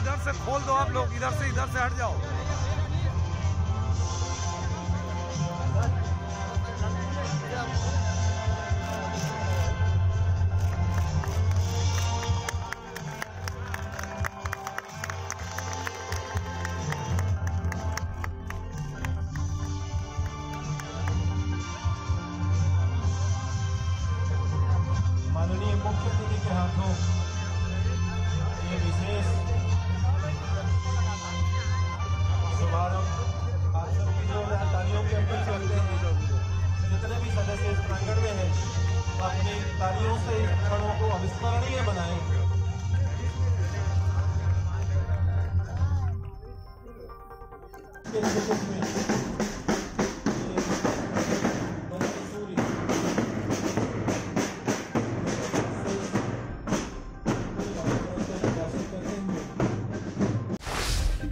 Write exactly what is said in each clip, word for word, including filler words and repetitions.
इधर से खोल दो आप लोग, इधर से इधर से हट जाओ। माननीय मुख्यमंत्री के हाथों ये विशेष समारोह आप सभी जो तालियों के ऊपर चलते हैं, जितने भी सदस्य इस प्रांगण में हैं अपनी तालियों से इन क्षणों को अविस्मरणीय बनाएं।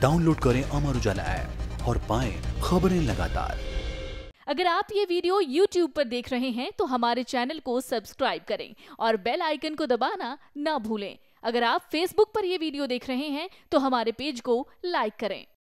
डाउनलोड करें अमर उजाला ऐप और पाएं खबरें लगातार। अगर आप ये वीडियो YouTube पर देख रहे हैं तो हमारे चैनल को सब्सक्राइब करें और बेल आइकन को दबाना ना भूलें। अगर आप Facebook पर ये वीडियो देख रहे हैं तो हमारे पेज को लाइक करें।